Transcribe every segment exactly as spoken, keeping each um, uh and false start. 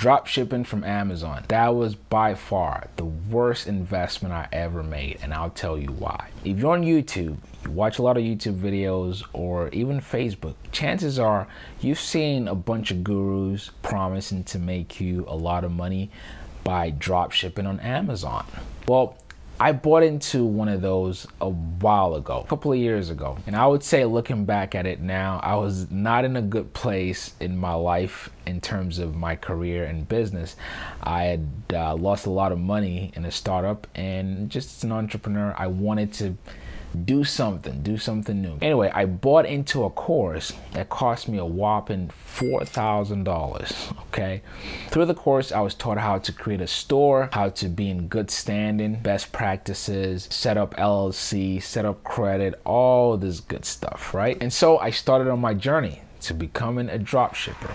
Drop shipping from Amazon. That was by far the worst investment I ever made, and I'll tell you why. If you're on YouTube, you watch a lot of YouTube videos or even Facebook, chances are you've seen a bunch of gurus promising to make you a lot of money by drop shipping on Amazon. Well, I bought into one of those a while ago, a couple of years ago. And I would say, looking back at it now, I was not in a good place in my life in terms of my career and business. I had uh, lost a lot of money in a startup, and just as an entrepreneur, I wanted to do something, do something new. Anyway, I bought into a course that cost me a whopping four thousand dollars, okay? Through the course, I was taught how to create a store, how to be in good standing, best practices, set up L L C, set up credit, all this good stuff, right? And so I started on my journey to becoming a dropshipper.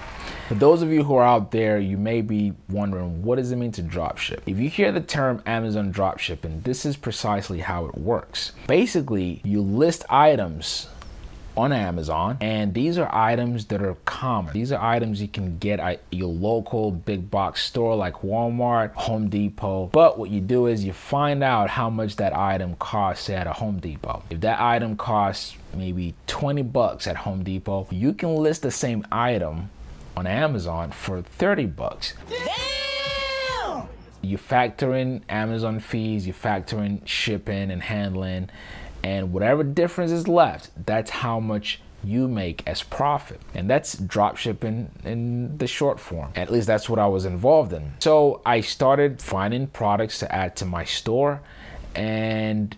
For those of you who are out there, you may be wondering, what does it mean to dropship? If you hear the term Amazon dropshipping, this is precisely how it works. Basically, you list items on Amazon, and these are items that are common. These are items you can get at your local big box store like Walmart, Home Depot. But what you do is you find out how much that item costs, say, at a Home Depot. If that item costs maybe twenty bucks at Home Depot, you can list the same item on Amazon for thirty bucks. Damn! You factor in Amazon fees, you factor in shipping and handling, and whatever difference is left, that's how much you make as profit. And that's drop shipping in the short form. At least that's what I was involved in. So I started finding products to add to my store, and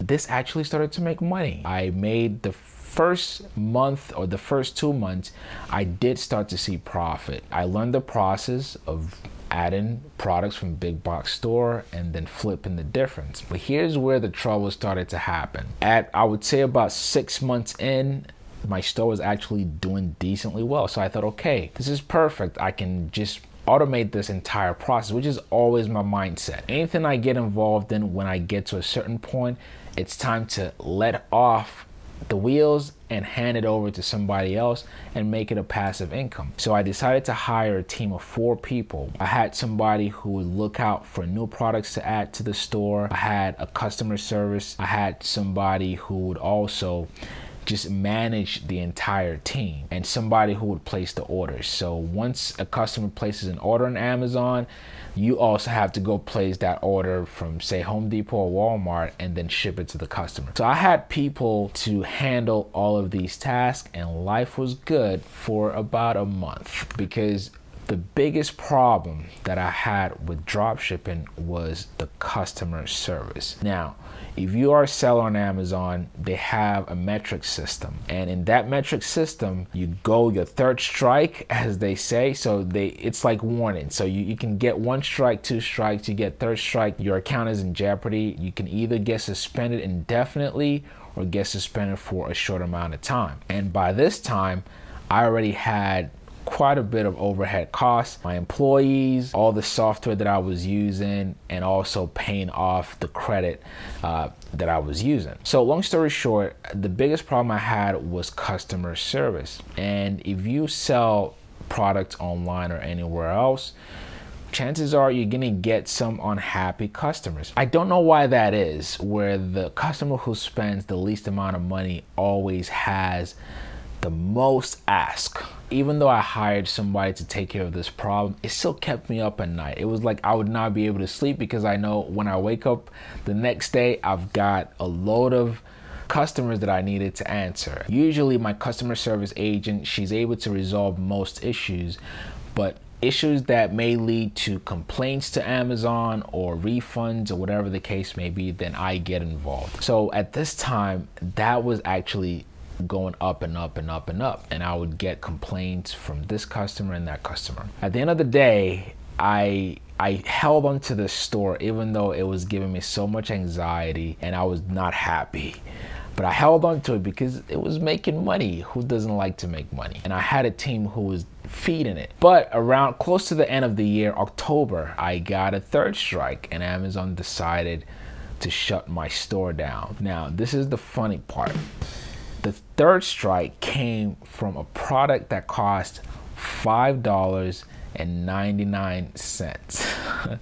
this actually started to make money. I made the first month or the first two months, I did start to see profit. I learned the process of adding products from big box store and then flipping the difference. But here's where the trouble started to happen. At, I would say, about six months in, my store was actually doing decently well. So I thought, okay, this is perfect. I can just automate this entire process, which is always my mindset. Anything I get involved in, when I get to a certain point, it's time to let off the wheels and hand it over to somebody else and make it a passive income. So I decided to hire a team of four people. I had somebody who would look out for new products to add to the store. I had a customer service. I had somebody who would also just manage the entire team, and somebody who would place the orders. So once a customer places an order on Amazon, you also have to go place that order from, say, Home Depot or Walmart, and then ship it to the customer. So I had people to handle all of these tasks, and life was good for about a month, because the biggest problem that I had with dropshipping was the customer service. Now, if you are a seller on Amazon, they have a metric system. And in that metric system, you go your third strike, as they say. So they it's like warning. So you, you can get one strike, two strikes, you get third strike, your account is in jeopardy. You can either get suspended indefinitely or get suspended for a short amount of time. And by this time, I already had quite a bit of overhead costs, my employees, all the software that I was using, and also paying off the credit uh, that I was using. So long story short, the biggest problem I had was customer service. And if you sell products online or anywhere else, chances are you're gonna get some unhappy customers. I don't know why that is, where the customer who spends the least amount of money always has the most ask. Even though I hired somebody to take care of this problem, it still kept me up at night. It was like I would not be able to sleep, because I know when I wake up the next day, I've got a load of customers that I needed to answer. Usually my customer service agent, she's able to resolve most issues, but issues that may lead to complaints to Amazon or refunds or whatever the case may be, then I get involved. So at this time, that was actually going up and up and up and up, and I would get complaints from this customer and that customer. At the end of the day, I I held on to this store, even though it was giving me so much anxiety and I was not happy. But I held on to it because it was making money. Who doesn't like to make money? And I had a team who was feeding it. But around close to the end of the year, October, I got a third strike, and Amazon decided to shut my store down. Now, this is the funny part. The third strike came from a product that cost five dollars and ninety-nine cents.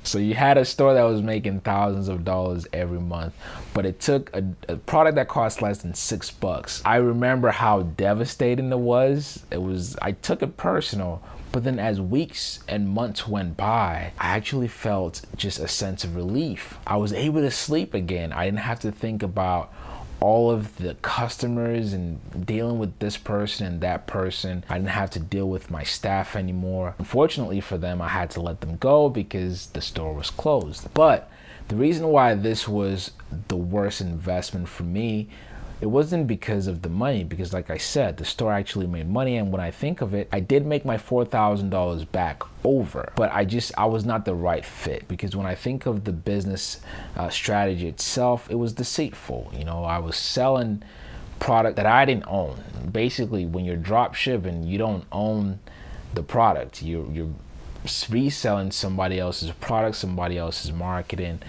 So you had a store that was making thousands of dollars every month, but it took a, a product that cost less than six bucks. I remember how devastating it was. It was, I took it personal, but then as weeks and months went by, I actually felt just a sense of relief. I was able to sleep again. I didn't have to think about all of the customers and dealing with this person and that person. I didn't have to deal with my staff anymore. Unfortunately for them, I had to let them go because the store was closed. But the reason why this was the worst investment for me, it wasn't because of the money, because like I said, the store actually made money. And when I think of it, I did make my four thousand dollars back over, but I just, I was not the right fit, because when I think of the business uh, strategy itself, it was deceitful. You know, I was selling product that I didn't own. Basically, when you're drop shipping, you don't own the product. You're, you're reselling somebody else's product, somebody else's marketing,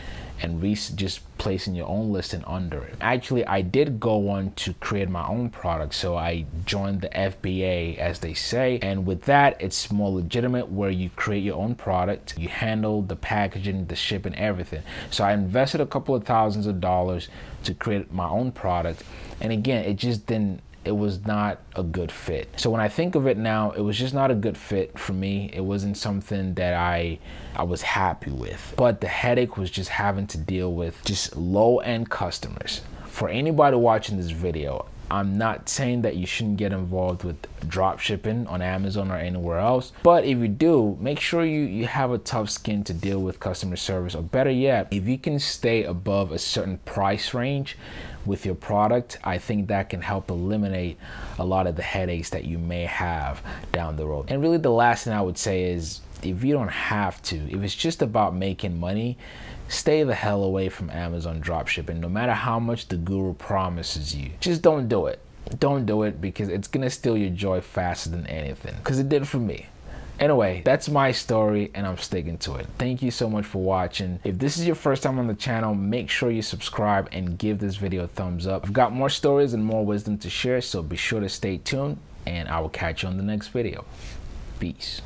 and re just placing your own listing under it. Actually, I did go on to create my own product, so I joined the F B A, as they say, and with that, it's more legitimate where you create your own product, you handle the packaging, the shipping, everything. So I invested a couple of thousands of dollars to create my own product, and again, it just didn't, it was not a good fit. So when I think of it now, it was just not a good fit for me. It wasn't something that I I was happy with. But the headache was just having to deal with just low-end customers. For anybody watching this video, I'm not saying that you shouldn't get involved with drop shipping on Amazon or anywhere else, but if you do, make sure you, you have a tough skin to deal with customer service, or better yet, if you can stay above a certain price range with your product, I think that can help eliminate a lot of the headaches that you may have down the road. And really the last thing I would say is, if you don't have to, if it's just about making money, stay the hell away from Amazon dropshipping, no matter how much the guru promises you. Just don't do it. Don't do it, because it's gonna steal your joy faster than anything, because it did for me. Anyway, that's my story and I'm sticking to it. Thank you so much for watching. If this is your first time on the channel, make sure you subscribe and give this video a thumbs up. I've got more stories and more wisdom to share, so be sure to stay tuned, and I will catch you on the next video. Peace.